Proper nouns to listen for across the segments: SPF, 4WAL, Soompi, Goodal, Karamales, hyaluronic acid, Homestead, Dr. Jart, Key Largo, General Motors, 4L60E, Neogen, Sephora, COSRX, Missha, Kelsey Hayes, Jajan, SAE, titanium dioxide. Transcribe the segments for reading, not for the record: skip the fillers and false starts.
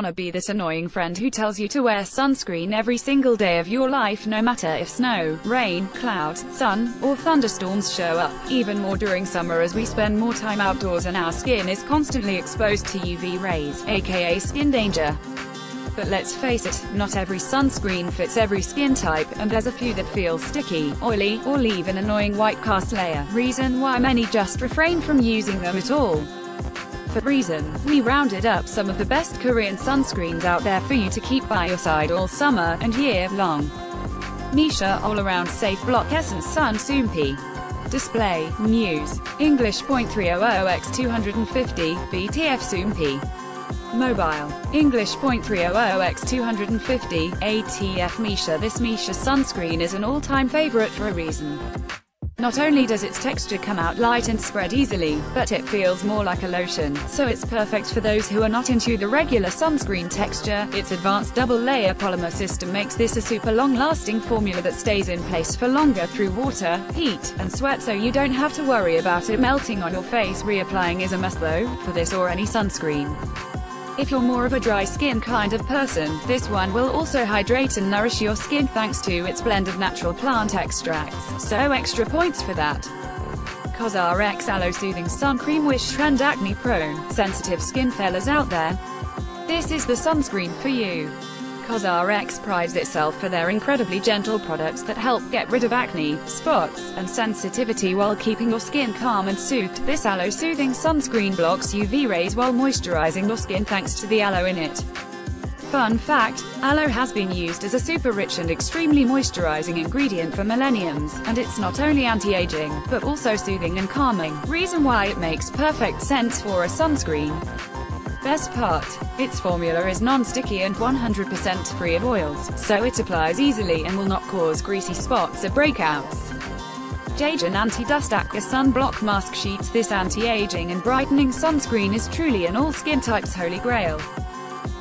gonna be this annoying friend who tells you to wear sunscreen every single day of your life, no matter if snow, rain, clouds, sun, or thunderstorms show up. Even more during summer, as we spend more time outdoors and our skin is constantly exposed to UV rays, aka skin danger. But let's face it, not every sunscreen fits every skin type, and there's a few that feel sticky, oily, or leave an annoying white cast layer, reason why many just refrain from using them at all. For reason, we rounded up some of the best Korean sunscreens out there for you to keep by your side all summer and year long. Missha All-Around Safe Block Essence Sun Soompi. Display, News, English .300x250, BTF Soompi. Mobile, English .300x250, ATF Missha. This Missha sunscreen is an all-time favorite for a reason. Not only does its texture come out light and spread easily, but it feels more like a lotion, so it's perfect for those who are not into the regular sunscreen texture. Its advanced double-layer polymer system makes this a super long-lasting formula that stays in place for longer through water, heat, and sweat, so you don't have to worry about it melting on your face. Reapplying is a must though, for this or any sunscreen. If you're more of a dry skin kind of person, this one will also hydrate and nourish your skin thanks to its blend of natural plant extracts, so extra points for that. COSRX Aloe Soothing Sun Cream. Wish trend acne prone, sensitive skin fellas out there, this is the sunscreen for you. COSRX prides itself for their incredibly gentle products that help get rid of acne, spots, and sensitivity while keeping your skin calm and soothed. This aloe soothing sunscreen blocks UV rays while moisturizing your skin thanks to the aloe in it. Fun fact, aloe has been used as a super rich and extremely moisturizing ingredient for millenniums, and it's not only anti-aging, but also soothing and calming, reason why it makes perfect sense for a sunscreen. Best part, its formula is non-sticky and 100% free of oils, so it applies easily and will not cause greasy spots or breakouts. Jajan Anti-Dust Aqua Sunblock Mask Sheets. This anti-aging and brightening sunscreen is truly an all-skin type's holy grail.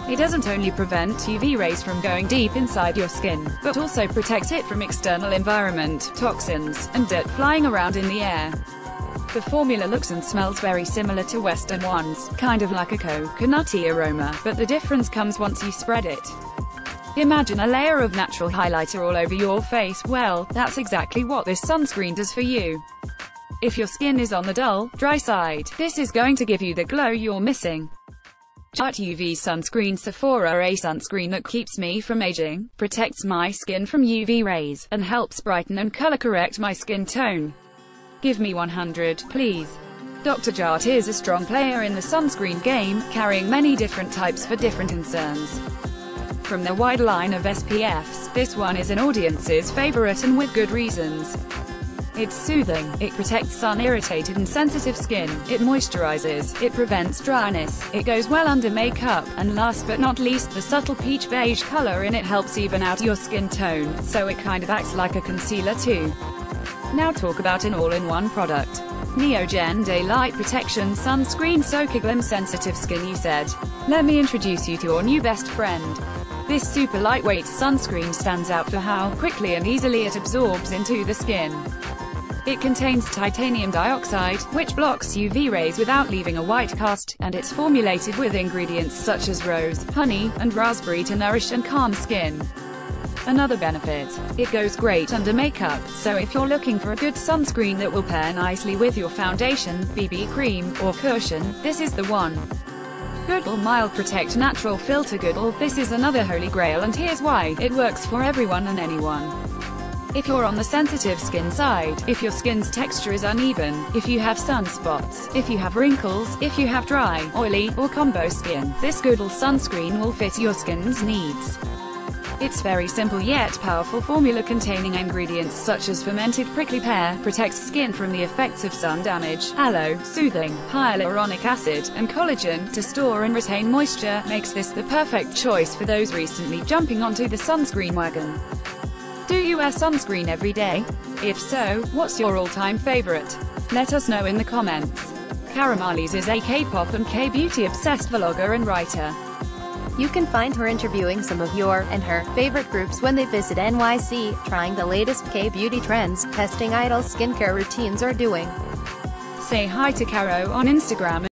It doesn't only prevent UV rays from going deep inside your skin, but also protects it from external environment, toxins, and dirt flying around in the air. The formula looks and smells very similar to Western ones, kind of like a coconutty aroma, but the difference comes once you spread it. Imagine a layer of natural highlighter all over your face. Well, that's exactly what this sunscreen does for you. If your skin is on the dull, dry side, this is going to give you the glow you're missing. Jart UV Sunscreen Sephora. A sunscreen that keeps me from aging, protects my skin from UV rays, and helps brighten and color correct my skin tone. Give me 100, please. Dr. Jart is a strong player in the sunscreen game, carrying many different types for different concerns. From the wide line of SPFs, this one is an audience's favorite, and with good reasons. It's soothing, it protects sun-irritated and sensitive skin, it moisturizes, it prevents dryness, it goes well under makeup, and last but not least, the subtle peach beige color in it helps even out your skin tone, so it kind of acts like a concealer too. Now talk about an all-in-one product. Neogen Daylight Protection Sunscreen Soakaglim Sensitive Skin. You said, let me introduce you to your new best friend. This super lightweight sunscreen stands out for how quickly and easily it absorbs into the skin. It contains titanium dioxide, which blocks UV rays without leaving a white cast, and it's formulated with ingredients such as rose, honey, and raspberry to nourish and calm skin. Another benefit, it goes great under makeup, so if you're looking for a good sunscreen that will pair nicely with your foundation, BB cream, or cushion, this is the one. Goodal Mild Protect Natural Filter. Goodal, this is another holy grail, and here's why, it works for everyone and anyone. If you're on the sensitive skin side, if your skin's texture is uneven, if you have sunspots, if you have wrinkles, if you have dry, oily, or combo skin, this Goodal sunscreen will fit your skin's needs. Its very simple yet powerful formula, containing ingredients such as fermented prickly pear, protects skin from the effects of sun damage, aloe, soothing, hyaluronic acid, and collagen, to store and retain moisture, makes this the perfect choice for those recently jumping onto the sunscreen wagon. Do you wear sunscreen every day? If so, what's your all-time favorite? Let us know in the comments. Karamales is a K-pop and K-beauty obsessed vlogger and writer. You can find her interviewing some of your and her favorite groups when they visit NYC, trying the latest K-beauty trends, testing idol skincare routines, or doing. Say hi to Caro on Instagram.